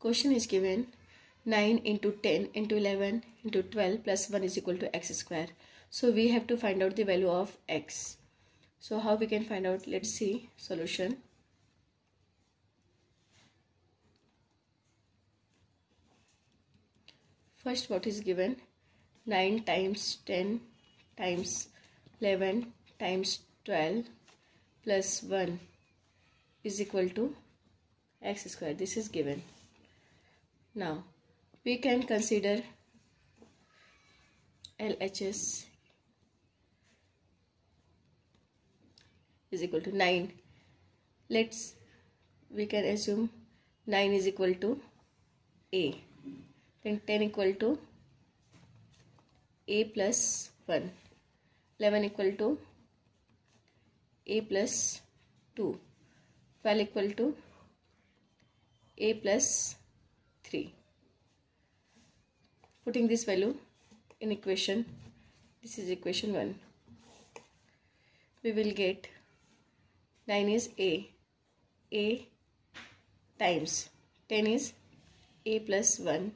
Question is given 9 into 10 into 11 into 12 plus 1 is equal to x square. So we have to find out the value of x. So how we can find out? Let's see solution. First what is given? 9 times 10 times 11 times 12 plus 1 is equal to x square. This is given. Now we can consider LHS is equal to 9. We can assume 9 is equal to a, then 10 equal to a plus 1, 11 equal to a plus 2, 12 equal to a plus 3. Putting this value in equation, this is equation 1, we will get 9 is a times 10 is a plus 1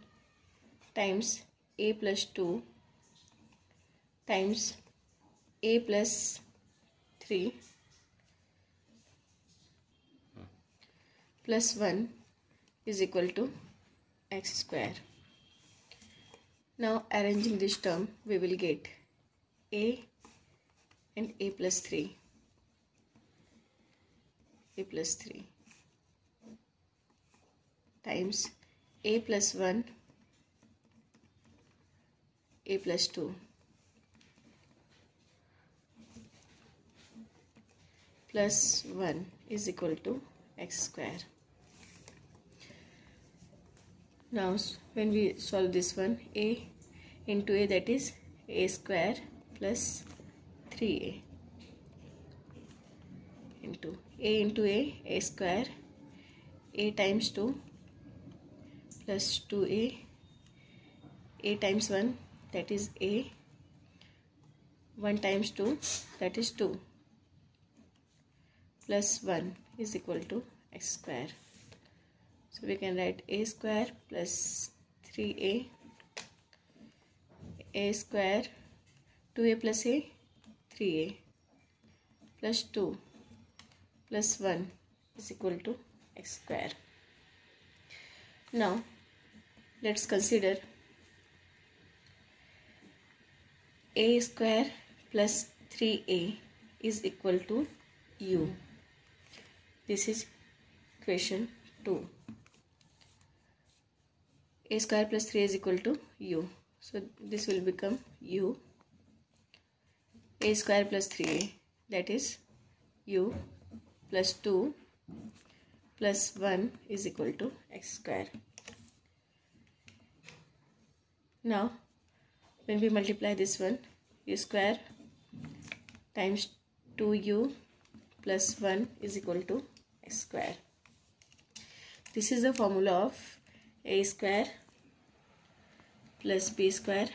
times a plus 2 times a plus 3 plus 1 is equal to x square. Now arranging this term, we will get a and a plus 3, times a plus 1, a plus 2 plus 1 is equal to x square. Now when we solve this one, a into a, that is a square plus 3a into a square, a times 2 plus 2a, a times 1, that is a, 1 times 2, that is 2, plus 1 is equal to x square. So we can write a square plus 3a, a square, 2a plus a, 3a, plus 2 plus 1 is equal to x square. Now let's consider a square plus 3a is equal to u. This is equation 2. A square plus 3 is equal to u. So this will become u. A square plus 3a, that is u plus 2 plus 1 is equal to x square. Now when we multiply this one, u square times 2u plus 1 is equal to x square. This is the formula of a square plus b square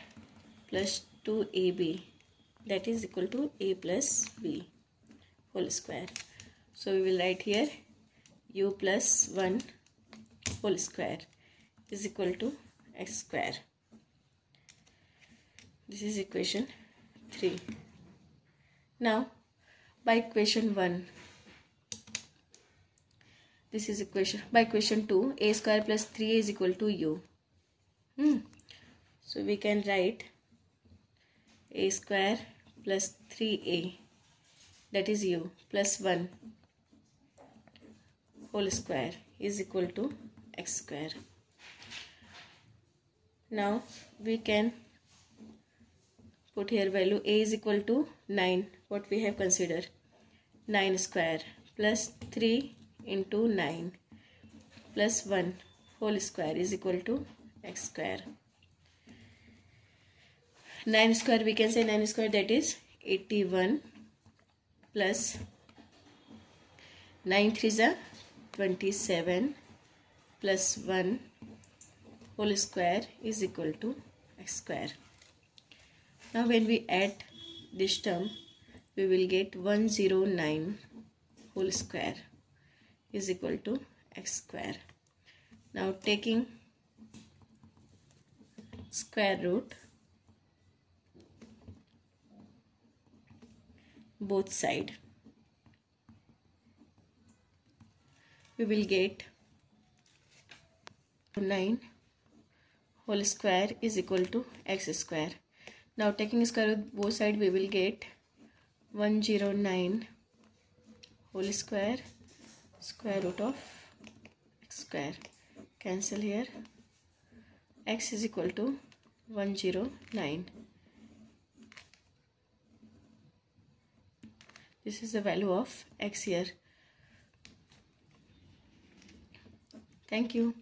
plus 2ab, that is equal to a plus b whole square. So we will write here u plus 1 whole square is equal to x square. This is equation 3. Now by equation 1, this is equation, by equation 2, a square plus 3a is equal to u. So we can write a square plus 3a, that is u, plus 1 whole square is equal to x square. Now we can put here value a is equal to 9, what we have considered, 9 square plus 3 into 9 plus 1 whole square is equal to x square. 9 square, we can say 9 square, that is 81 plus 9 threes are 27 plus 1 whole square is equal to x square. Now when we add this term, we will get 109 whole square is equal to x square. Now taking square root both side, we will get 9 whole square is equal to x square. Now taking square root both side, we will get 109 whole square square root of x square. Cancel here. X is equal to 109. This is the value of x here. Thank you.